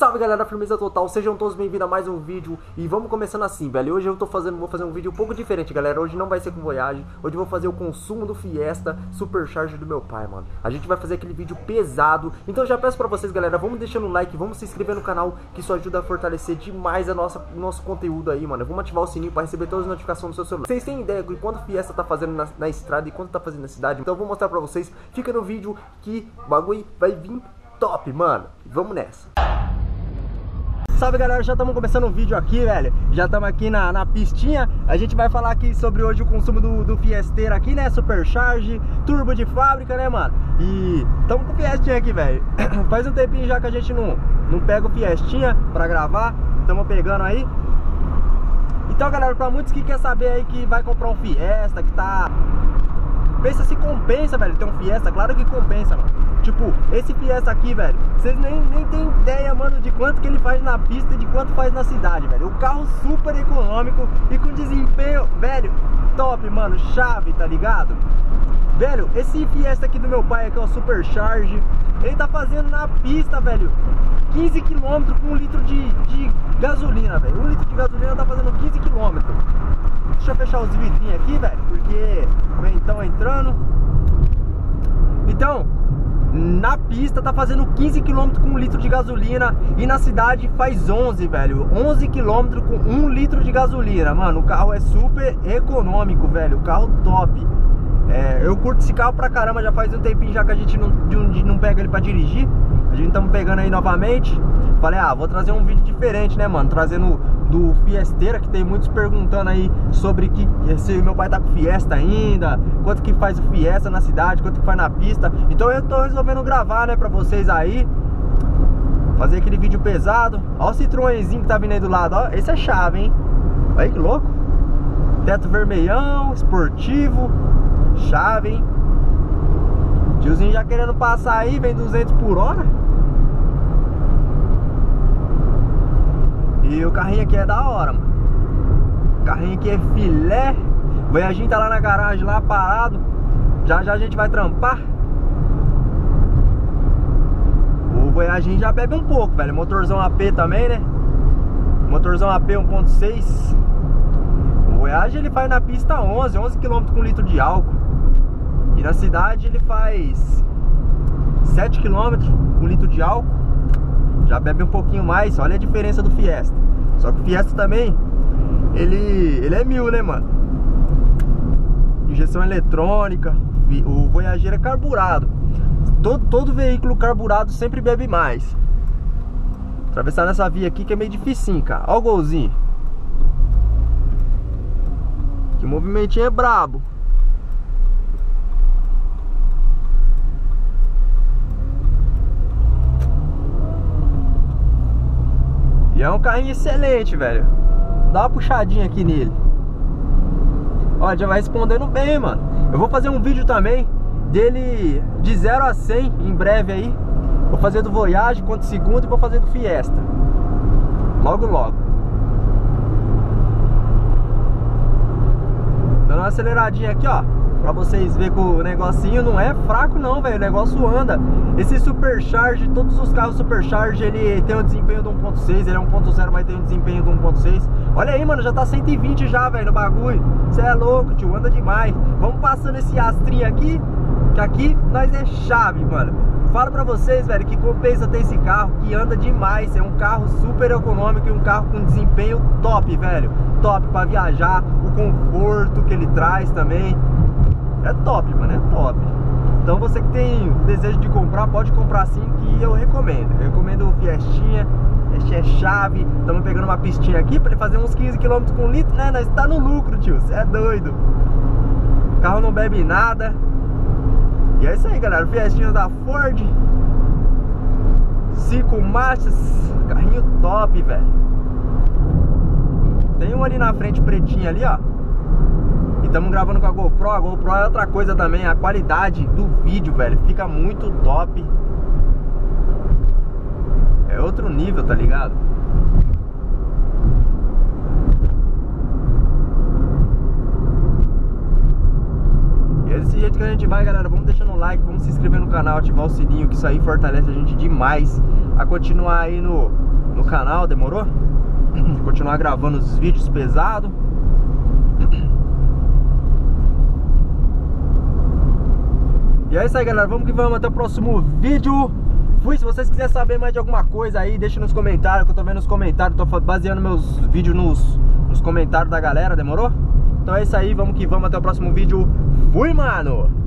Salve galera, firmeza total, sejam todos bem-vindos a mais um vídeo. E vamos começando assim, velho. Hoje eu vou fazer um vídeo um pouco diferente, galera. Hoje não vai ser com Voyage, hoje eu vou fazer o consumo do Fiesta Supercharge do meu pai, mano. A gente vai fazer aquele vídeo pesado. Então eu já peço pra vocês, galera, vamos deixando o like, vamos se inscrever no canal, que isso ajuda a fortalecer demais a nosso conteúdo aí, mano. Vamos ativar o sininho pra receber todas as notificações no seu celular. Vocês têm ideia de quanto Fiesta tá fazendo na estrada e quanto tá fazendo na cidade? Então eu vou mostrar pra vocês, fica no vídeo que o bagulho vai vir top, mano. Vamos nessa. Salve galera, já estamos começando um vídeo aqui, velho. Já estamos aqui na pistinha. A gente vai falar aqui sobre hoje o consumo do Fiesteiro aqui, né? Supercharge, turbo de fábrica, né, mano? E estamos com o Fiestinha aqui, velho. Faz um tempinho já que a gente não pega o Fiestinha pra gravar. Estamos pegando aí. Então, galera, pra muitos que quer saber aí que vai comprar um Fiesta, que tá... Pensa se compensa, velho, ter um Fiesta. Claro que compensa, mano. Tipo, esse Fiesta aqui, velho, vocês nem tem ideia, mano, de quanto que ele faz na pista e de quanto faz na cidade, velho. O carro super econômico e com desempenho, velho, top, mano, chave, tá ligado? Velho, esse Fiesta aqui do meu pai aqui, ó, Supercharge, ele tá fazendo na pista, velho, 15 km com 1 litro de gasolina, velho. 1 litro de gasolina tá fazendo 15 km. Deixa eu fechar os vidrinhos aqui, velho, porque o ventão entrando. Então, na pista tá fazendo 15 km com 1 litro de gasolina e na cidade faz 11, velho. 11 km com 1 litro de gasolina. Mano, o carro é super econômico, velho. O carro top. É, eu curto esse carro pra caramba, já faz um tempinho já que a gente não pega ele pra dirigir. A gente tá pegando aí novamente. Falei, ah, vou trazer um vídeo diferente, né, mano? Trazendo do Fiesteira, que tem muitos perguntando aí sobre que se meu pai tá com Fiesta ainda, quanto que faz o Fiesta na cidade, quanto que faz na pista. Então eu tô resolvendo gravar, né, pra vocês aí. Fazer aquele vídeo pesado. Ó o Citroenzinho que tá vindo aí do lado, ó. Esse é chave, hein? Olha aí que louco. Teto vermelhão, esportivo. Chave, hein? Tiozinho já querendo passar aí, vem 200 por hora. E o carrinho aqui é da hora, mano. O carrinho aqui é filé. O Voyaginho tá lá na garagem, lá parado. Já já a gente vai trampar. O Voyaginho já bebe um pouco, velho. Motorzão AP também, né? Motorzão AP 1.6. O Voyage ele faz na pista 11 km com 1 litro de álcool. E na cidade ele faz 7 km com 1 litro de álcool. Já bebe um pouquinho mais, olha a diferença do Fiesta. Só que o Fiesta também, ele é 1000, né, mano? Injeção eletrônica, o Voyageiro é carburado. Todo veículo carburado sempre bebe mais. Atravessar nessa via aqui que é meio dificinho, cara. Olha o golzinho. Que movimentinho é brabo. E é um carrinho excelente, velho. Dá uma puxadinha aqui nele. Ó, já vai respondendo bem, mano. Eu vou fazer um vídeo também dele de 0 a 100 em breve aí. Vou fazer do Voyage, quanto segundo, e vou fazer do Fiesta. Logo, logo. Dando uma aceleradinha aqui, ó. Pra vocês verem que o negocinho não é fraco não, velho. O negócio anda. Esse Supercharge, todos os carros Supercharge, ele tem um desempenho de 1.6. Ele é 1.0, mas tem um desempenho de 1.6. Olha aí, mano, já tá 120 já, velho, no bagulho. Você é louco, tio, anda demais. Vamos passando esse astrinho aqui, que aqui nós é chave, mano. Falo pra vocês, velho, que compensa ter esse carro, que anda demais. É um carro super econômico e um carro com desempenho top, velho. Top pra viajar, o conforto que ele traz também. É top, mano, é top. Então você que tem desejo de comprar, pode comprar sim, que eu recomendo. Eu recomendo o Fiestinha. Este é chave. Estamos pegando uma pistinha aqui pra ele fazer uns 15 km com litro, né? Nós tá no lucro, tio, você é doido. O carro não bebe nada. E é isso aí, galera, o Fiestinha da Ford, 5 marchas. Carrinho top, velho. Tem um ali na frente, pretinho ali, ó. E estamos gravando com a GoPro é outra coisa também, a qualidade do vídeo, velho, fica muito top. É outro nível, tá ligado? E é desse jeito que a gente vai, galera, vamos deixando o like, vamos se inscrever no canal, ativar o sininho, que isso aí fortalece a gente demais. a continuar aí no canal, demorou? Continuar gravando os vídeos pesados. E é isso aí, galera, vamos que vamos, até o próximo vídeo. Fui, se vocês quiserem saber mais de alguma coisa aí, deixa nos comentários, que eu tô vendo nos comentários, tô baseando meus vídeos nos comentários da galera, demorou? Então é isso aí, vamos que vamos, até o próximo vídeo. Fui, mano!